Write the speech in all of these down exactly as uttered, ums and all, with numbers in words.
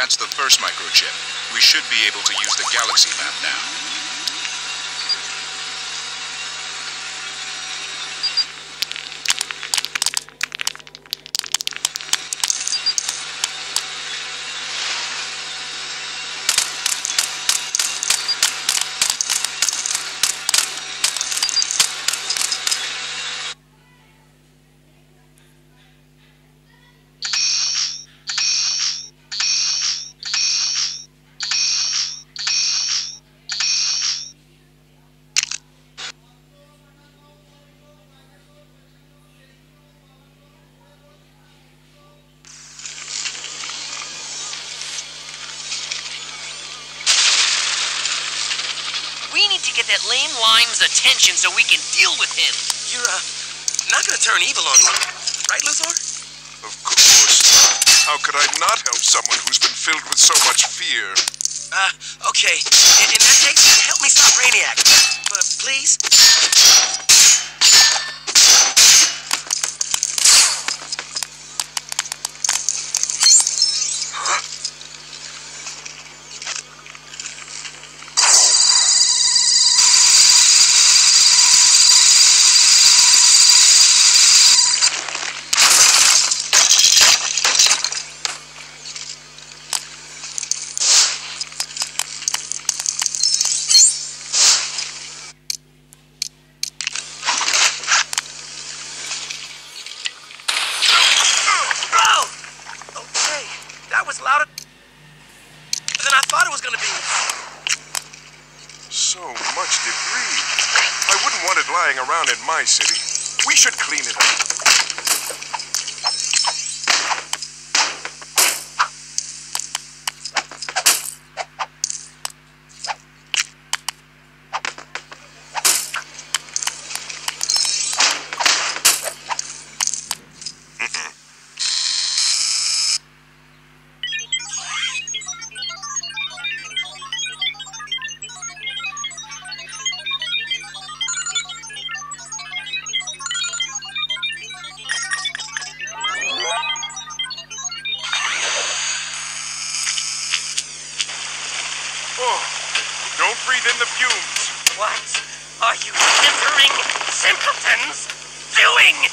That's the first microchip. We should be able to use the galaxy map now. To get that lame Lime's attention so we can deal with him. You're, uh, not gonna turn evil on me, right, Luthor? Of course. How could I not help someone who's been filled with so much fear? Uh, okay. In, in that case, help me stop Brainiac. But please? So much debris. I wouldn't want it lying around in my city. We should clean it up. Don't breathe in the fumes. What are you simpering simpletons doing?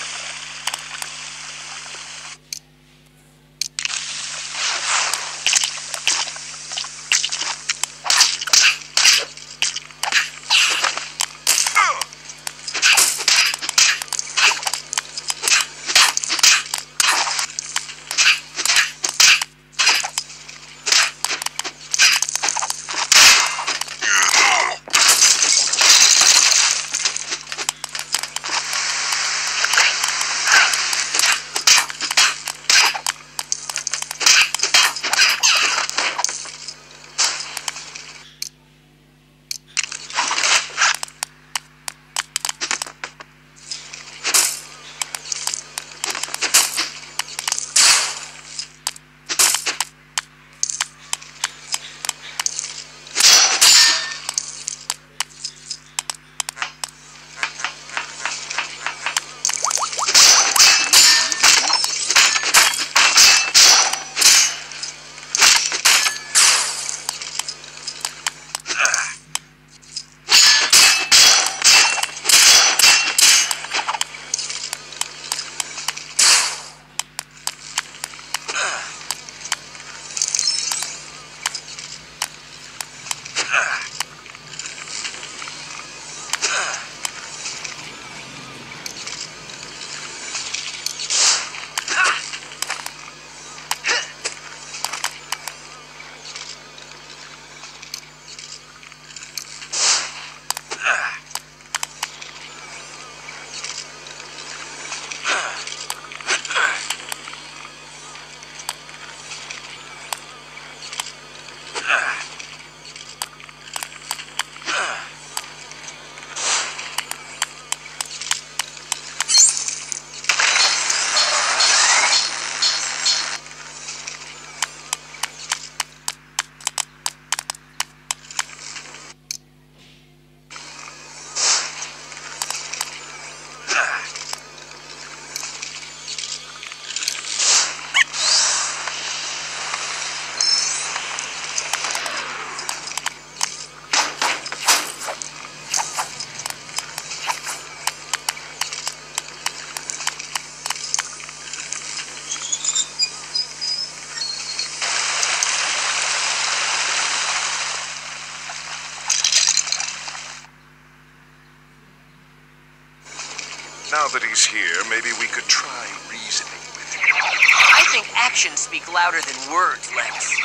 Now that he's here, maybe we could try reasoning with him. I think actions speak louder than words, Lex.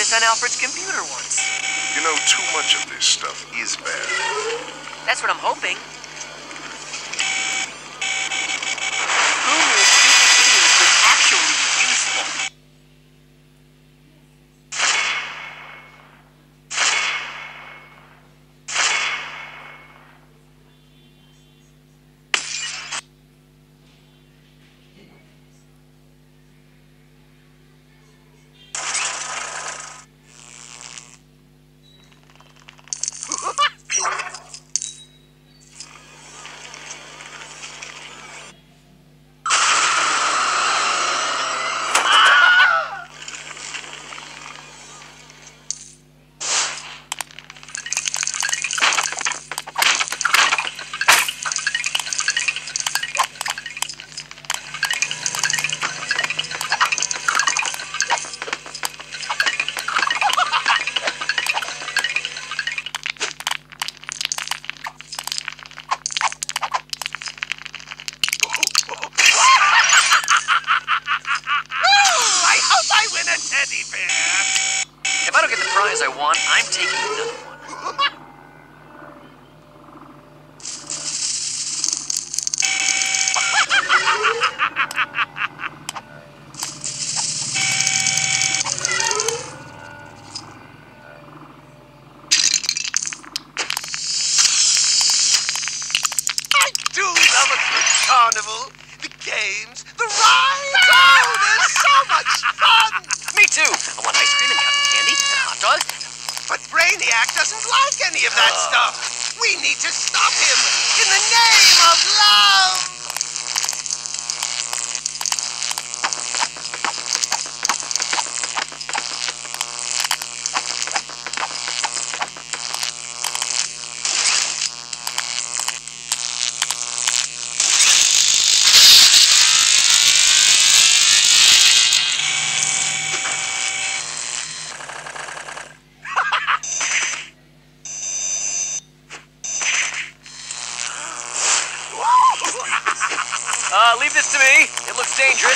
It's on Alfred's computer once. You know, too much of this stuff is bad. That's what I'm hoping. Who knew stupid things was actually useful? Carnival, the games, the rides, oh, there's so much fun! Me too! I want ice cream and cotton candy and hot dogs. But Brainiac doesn't like any of that uh. stuff. We need to stop him in the name of love! Uh, leave this to me. It looks dangerous.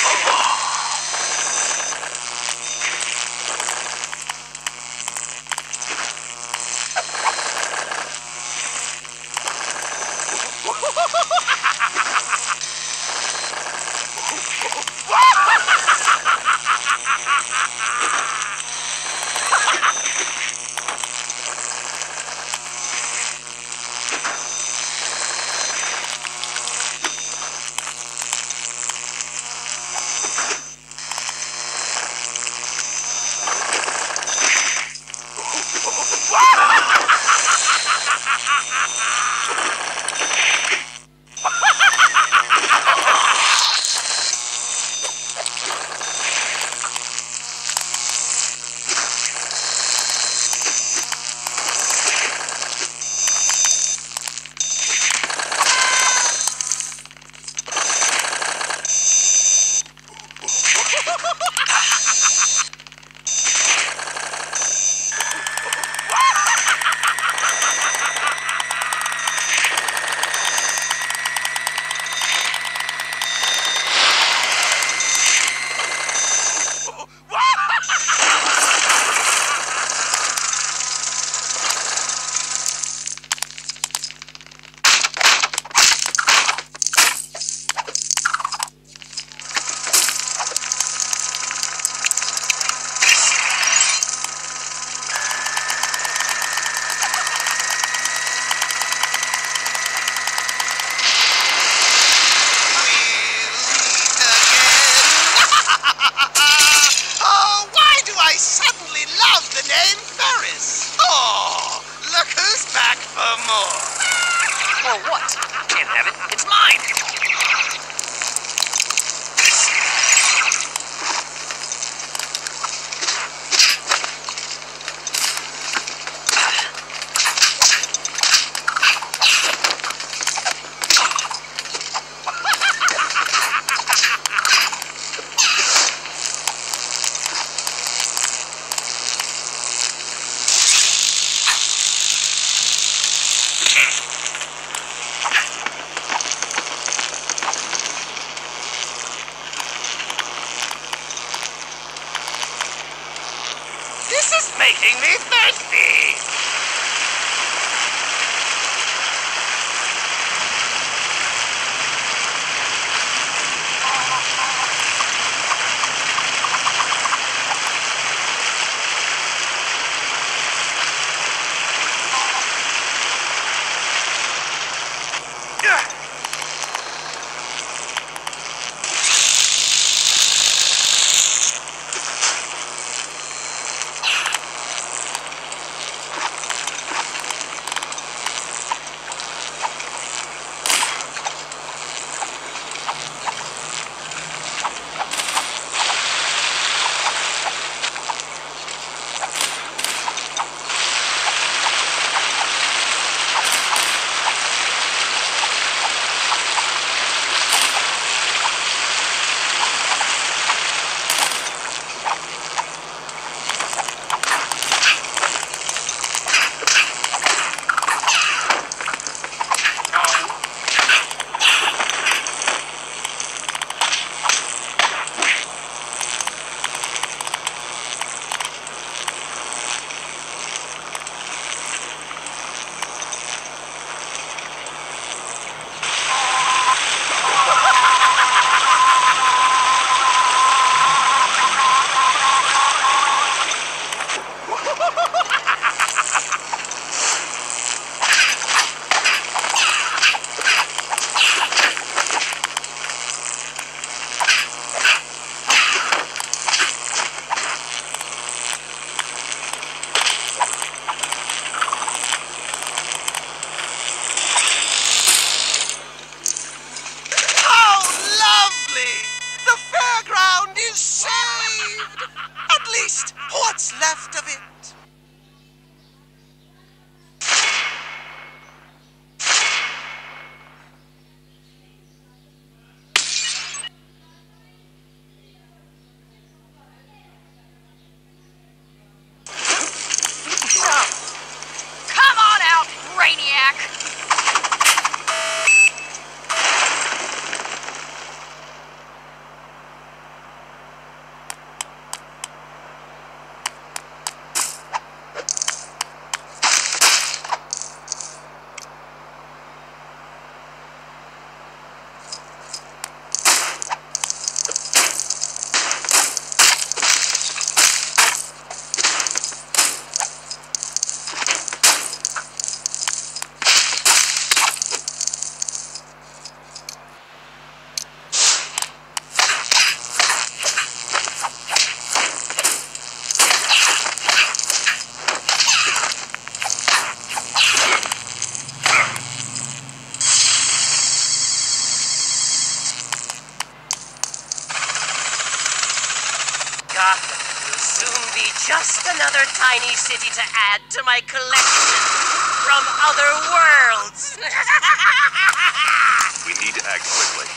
toys. Can't have it. It's mine. Making me thirsty! Brainiac! Just another tiny city to add to my collection from other worlds. We need to act quickly.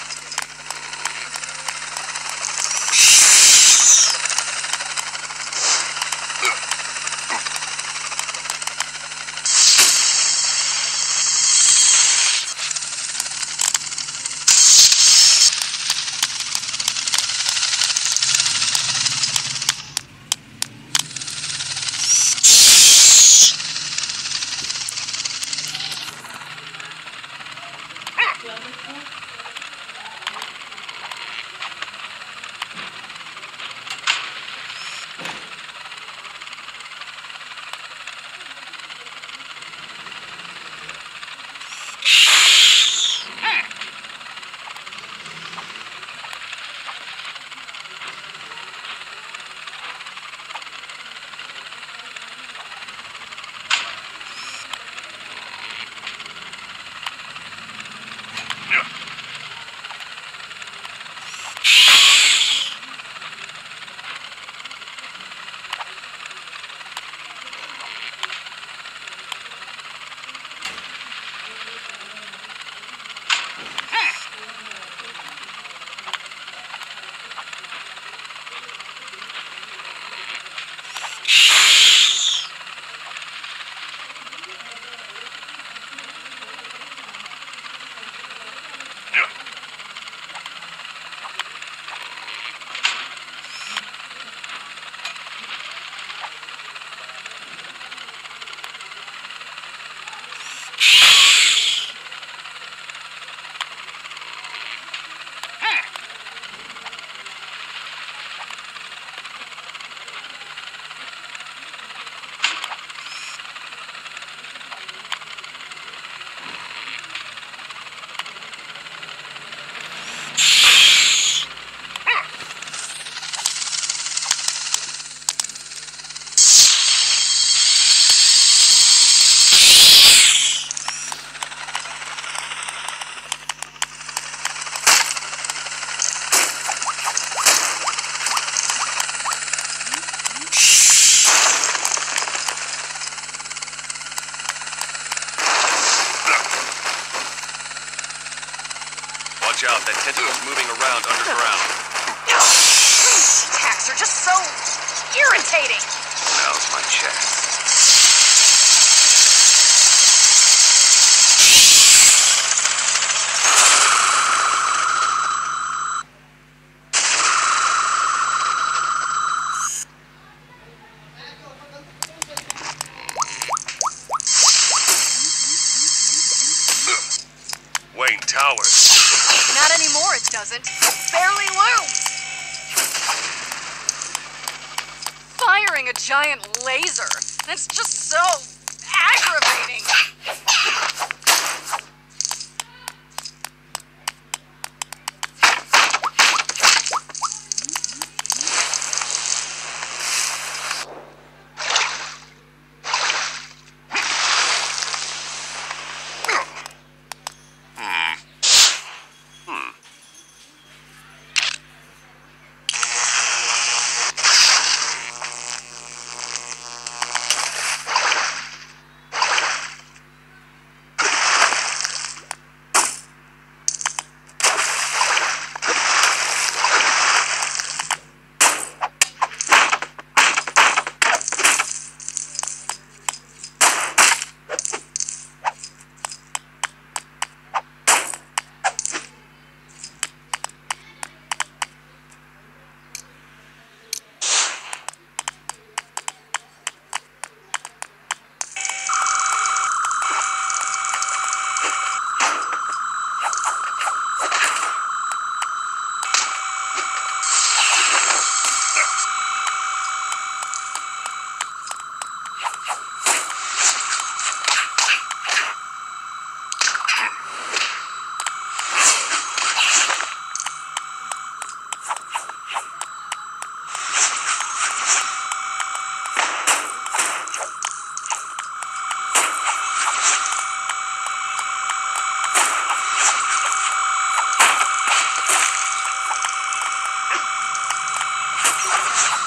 Watch out, that tentacle's moving around underground. These attacks are just so irritating. Now's my chest. Not anymore, it doesn't. It barely looms. Firing a giant laser. That's just so aggravating. You